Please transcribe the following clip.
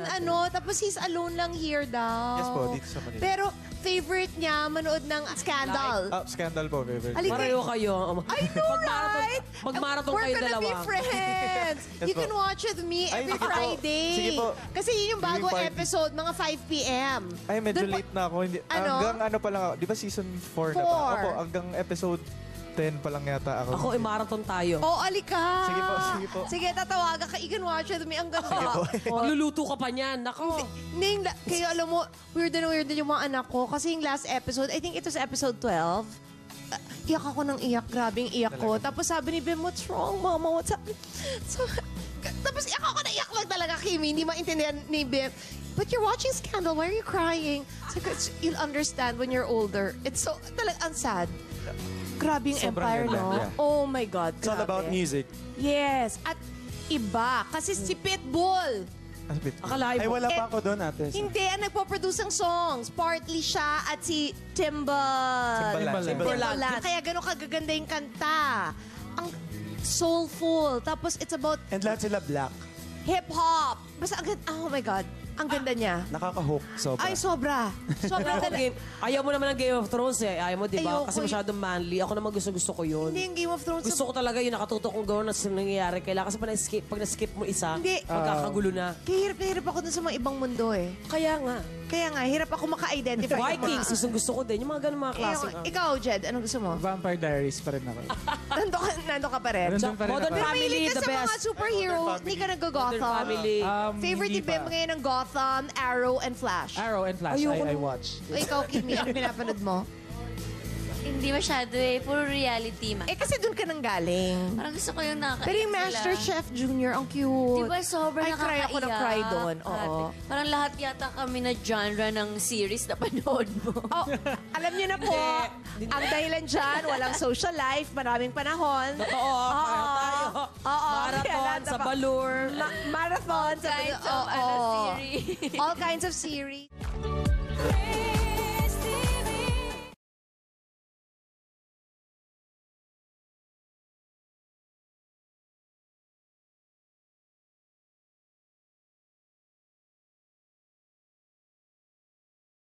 And ano, tapos he's alone lang here daw. Yes po, dito sa Manila. Pero favorite niya, manood ng Scandal. Scandal po, favorite. Pareho kayo. I know, right? Magmarathon kayo dalawa. We're gonna be friends. You can watch with me every Friday. Sige po. Kasi yun yung bagong episode, mga 5 p.m. Ay, medyo late na ako. Hanggang ano pa lang ako. Di ba season 4 na ba? Opo, hanggang episode 10 pa lang yata ako. Ako, i-marathon tayo. Oo, alika. Sige po, sige po. Sige, tatawagan ka. You can watch with me hanggang po. Magluluto ka pa niyan. Nako. Ning, kayo alam mo, weird din yung mga anak ko. Kasi yung last episode, I think it was episode 12, iyak ako ng iyak. Grabing iyak ko. Tapos sabi ni Ben, what's wrong, mama? What's up? Tapos iyak ako na iyak lang talaga, Kimi. Hindi maintindihan ni Ben. But you're watching Scandal. Why are you crying? You'll understand when you're older. It's so, talagang sad. Grabe yung Empire, no? Oh my God, grabe. It's all about music. Yes, at iba. Kasi si Pitbull. Ay, wala pa ako doon, ate. Hindi, ang nagpo-produce ng songs. Partly siya at si Timbaland. Kaya gano'ng kagaganda yung kanta. Ang soulful. Tapos it's about... And lahat sila black. Hip-hop. Basta ang ganda. Oh my God. Ang ganda niya. Nakaka-hook. Sobra. Ay, sobra. Sobra talaga. Ayaw mo naman ng Game of Thrones eh. Ayaw mo, di ba? Kasi masyadong manly. Ako naman gusto-gusto ko yun. Hindi yung Game of Thrones. Gusto ko talaga yung nakatutok kong gawin na nangyayari. Kailangan kasi pag na-skip mo isa, magkakagulo na. Kaya hirap na hirap ako dun sa mga ibang mundo eh. Kaya nga. Kaya nga, hirap ako maka-identify. Vikings, gusto ko din. Yung mga ganun mga klaseng. Ikaw, Jed, anong gusto mo? Vampire Diaries pa rin ako. Nandun ka pa rin? Nandun pa rin ako. Pumili ka sa mga superheroes. Hindi ka nag-Gotham. Favorite ni Bim ngayon ng Gotham, Arrow, and Flash. Arrow and Flash, I watch. Ikaw, Kimi, ano pinapanood mo? Hindi masyado eh. Puro reality man. Eh kasi doon ka nang galing. Parang gusto ko yung nakakaiyak sila. Pero yung MasterChef Junior, ang cute. Diba sobrang nakakaiyak? Ay, cry ako na cry doon. Oo. Parang lahat yata kami na genre ng series na panood mo. Oh, alam niyo na po, ang dahilan dyan, walang social life, maraming panahon. Totoo, kaya tayo. Oo. Marathon sa Balur. Marathon sa Balur. All kinds of series.